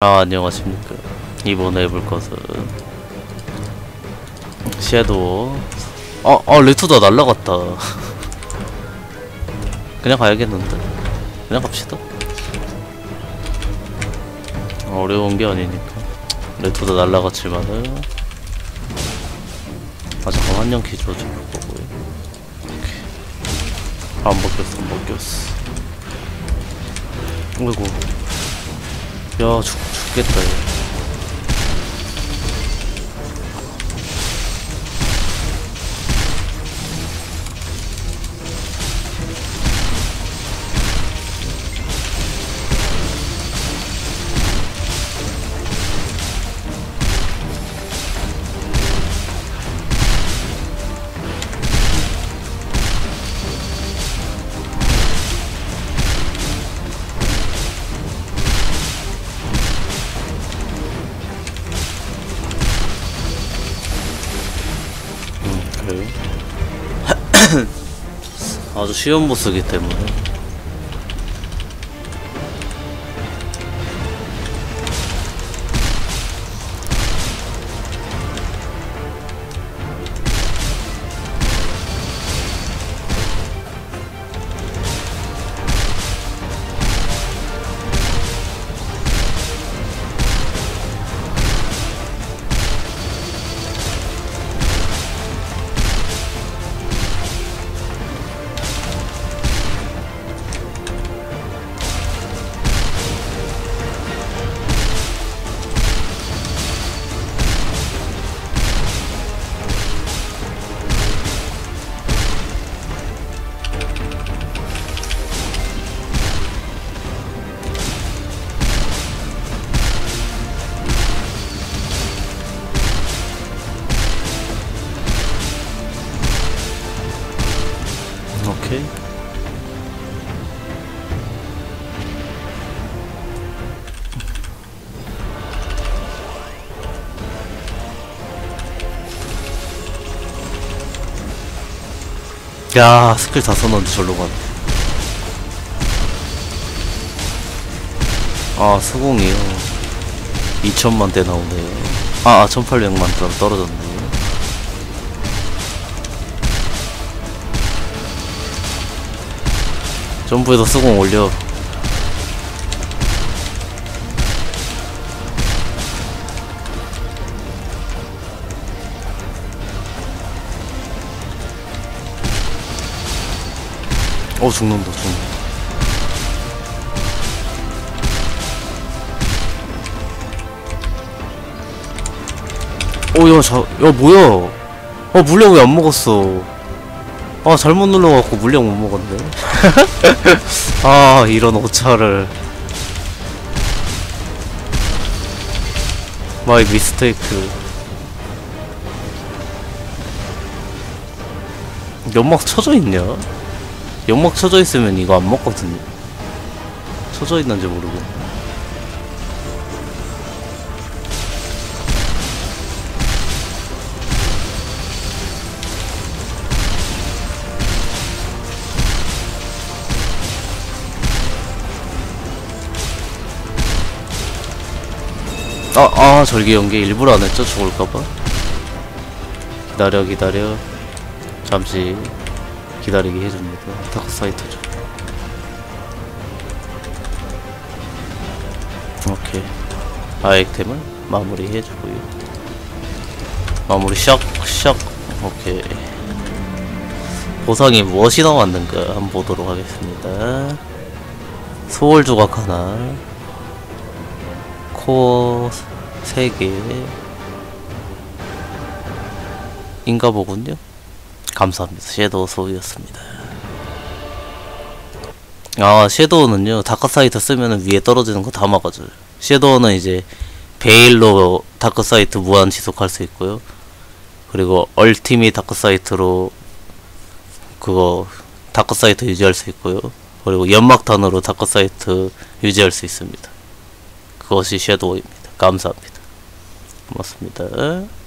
안녕하십니까. 이번에 해볼 것은 섀도어. 레투다 날라갔다. 그냥 가야겠는데. 그냥 갑시다. 어려운 게 아니니까. 레투다 날라갔지만은 잠깐 한영 기조 좀 볼 거고요. 안 벗겼어, 안 벗겼어. 아이고. 야, 죽겠다, 얘. 아주 쉬운 보스이기 때문에 오케이. 야, 스킬 다 썼는데 절로 가네. 아, 수공이요. 2000만 대 나오네요. 1800만 대 떨어졌네. 점프에서 수공 올려. 죽는다. 야, 뭐야. 물약 왜 안 먹었어. 잘못 눌러갖고 물약 못 먹었네. 이런 오차를. 마이 미스테이크. 연막 쳐져 있냐? 연막 쳐져 있으면 이거 안 먹거든요. 쳐져 있는지 모르고. 절기 연계 일부러 안 했죠? 죽을까봐? 기다려. 잠시 기다리게 해줍니다. 다크사이트죠. 오케이. 아이템을 마무리 해주고요. 마무리 샥. 오케이. 보상이 무엇이 나왔는가 한번 보도록 하겠습니다. 소울 조각 하나. 코어 3개 인가 보군요. 감사합니다. 섀도우 소유였습니다. 섀도우는요, 다크사이트 쓰면은 위에 떨어지는 거 다 막아줘요. 섀도우는 이제 베일로 다크사이트 무한 지속할 수 있고요. 그리고 얼티밋 다크사이트로 그거 다크사이트 유지할 수 있고요. 그리고 연막탄으로 다크사이트 유지할 수 있습니다. 그것이 섀도우입니다. 감사합니다. 고맙습니다.